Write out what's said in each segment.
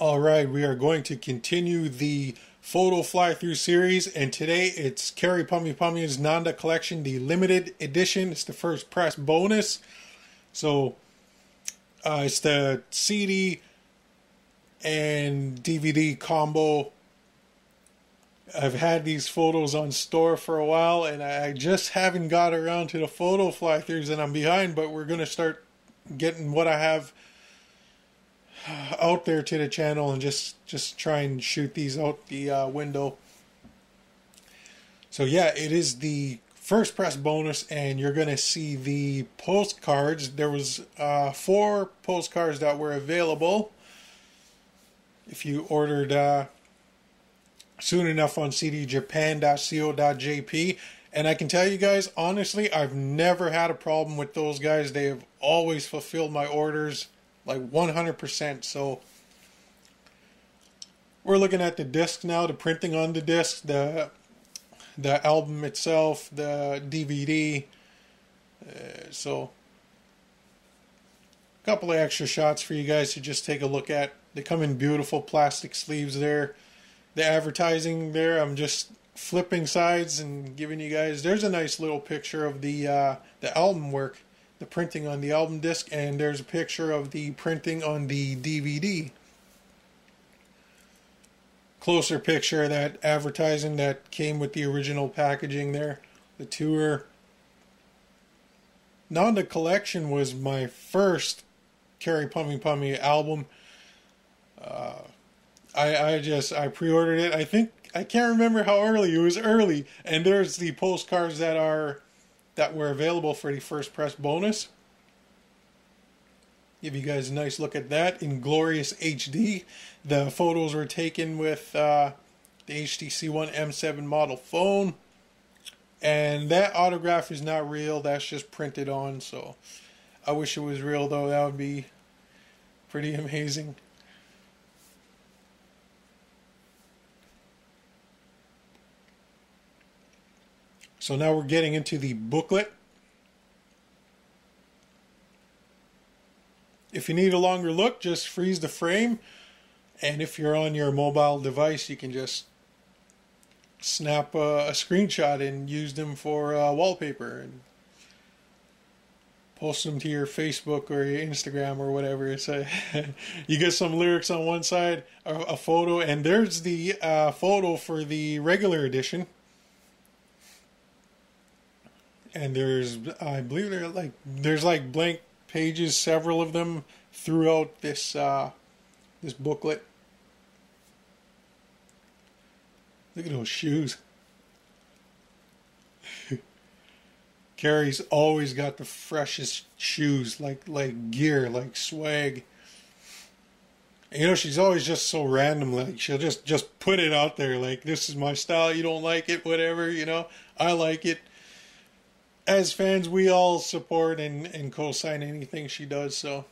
Alright, we are going to continue the photo fly-through series, and today it's Kyary Pamyu Pamyu's Nanda Collection, the limited edition. It's the first press bonus. So, it's the CD and DVD combo. I've had these photos on store for a while, and I just haven't got around to the photo fly-throughs, and I'm behind, but we're going to start getting what I have out there to the channel and just try and shoot these out the window. So yeah, it is the first press bonus, and you're gonna see the postcards. There was 4 postcards that were available if you ordered soon enough on CDJapan.co.jp, and I can tell you guys honestly, I've never had a problem with those guys. They have always fulfilled my orders like 100%. So we're looking at the disc now, the printing on the disc, the album itself, the DVD. So a couple of extra shots for you guys to just take a look at. They come in beautiful plastic sleeves there. The advertising there, I'm just flipping sides and giving you guys. There's a nice little picture of the album work, the printing on the album disc, and there's a picture of the printing on the DVD. Closer picture of that advertising that came with the original packaging there, the tour. Nanda Collection was my first Kyary Pamyu Pamyu album. I pre-ordered it. I think, I can't remember how early, it was early, and there's the postcards that were available for the first press bonus. Give you guys a nice look at that in glorious HD. The photos were taken with the HTC One M7 model phone, and that autograph is not real. That's just printed on. So I wish it was real though. That would be pretty amazing. So now we're getting into the booklet. If you need a longer look, just freeze the frame, and if you're on your mobile device, you can just snap a screenshot and use them for wallpaper and post them to your Facebook or your Instagram or whatever. It's a you get some lyrics on one side, a photo, and there's the photo for the regular edition. And there's, I believe there's like blank pages, several of them throughout this this booklet. Look at those shoes. Kyary's always got the freshest shoes, like gear, like swag. And, you know, she's always just so random. Like she'll just put it out there. Like, this is my style. You don't like it, whatever. You know, I like it. As fans, we all support and co-sign anything she does, so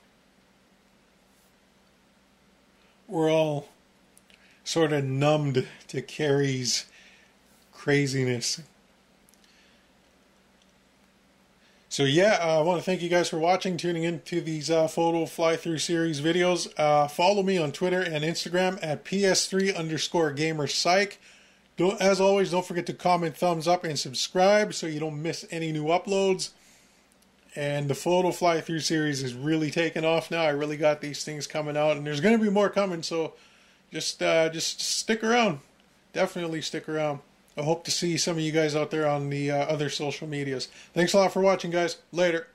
we're all sort of numbed to Kyary's craziness. So yeah, I want to thank you guys for watching, tuning into these photo fly-through series videos. Follow me on Twitter and Instagram at PS3_GamerSyKe. As always, don't forget to comment, thumbs up, and subscribe so you don't miss any new uploads. And the photo fly-through series is really taking off now. I really got these things coming out, and there's going to be more coming, so just stick around. Definitely stick around. I hope to see some of you guys out there on the other social medias. Thanks a lot for watching, guys. Later.